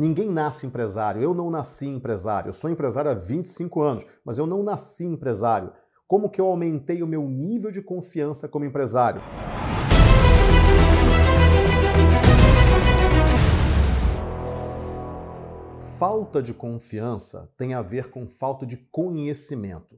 Ninguém nasce empresário. Eu não nasci empresário. Eu sou empresário há 25 anos, mas eu não nasci empresário. Como que eu aumentei o meu nível de confiança como empresário? Falta de confiança tem a ver com falta de conhecimento.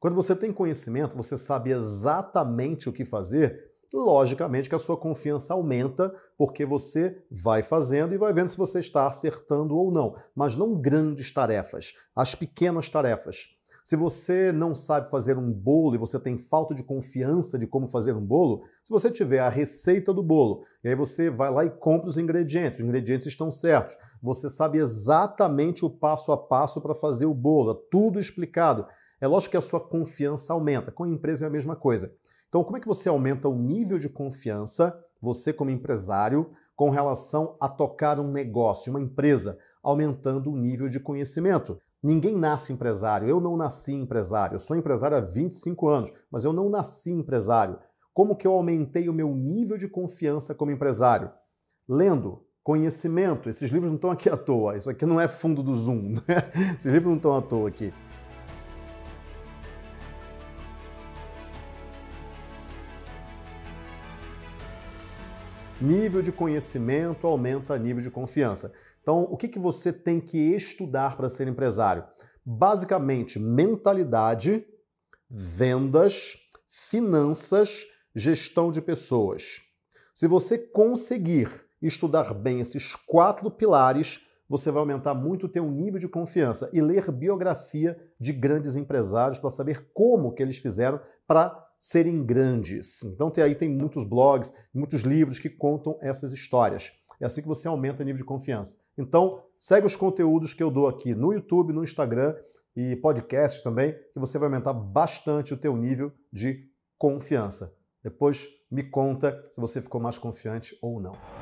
Quando você tem conhecimento, você sabe exatamente o que fazer, logicamente que a sua confiança aumenta porque você vai fazendo e vai vendo se você está acertando ou não. Mas não grandes tarefas, as pequenas tarefas. Se você não sabe fazer um bolo e você tem falta de confiança de como fazer um bolo, se você tiver a receita do bolo, e aí você vai lá e compra os ingredientes estão certos, você sabe exatamente o passo a passo para fazer o bolo, é tudo explicado. É lógico que a sua confiança aumenta. Com a empresa é a mesma coisa. Então, como é que você aumenta o nível de confiança, você como empresário, com relação a tocar um negócio, uma empresa, aumentando o nível de conhecimento? Ninguém nasce empresário. Eu não nasci empresário. Eu sou empresário há 25 anos, mas eu não nasci empresário. Como que eu aumentei o meu nível de confiança como empresário? Lendo. Conhecimento. Esses livros não estão aqui à toa. Isso aqui não é fundo do Zoom, né? Esses livros não estão à toa aqui. Nível de conhecimento aumenta nível de confiança. Então, o que você tem que estudar para ser empresário? Basicamente, mentalidade, vendas, finanças, gestão de pessoas. Se você conseguir estudar bem esses 4 pilares, você vai aumentar muito o teu nível de confiança e ler biografia de grandes empresários para saber como que eles fizeram para serem grandes. Então aí tem muitos blogs, muitos livros que contam essas histórias. É assim que você aumenta o nível de confiança. Então, segue os conteúdos que eu dou aqui no YouTube, no Instagram e podcast também, que você vai aumentar bastante o teu nível de confiança. Depois me conta se você ficou mais confiante ou não.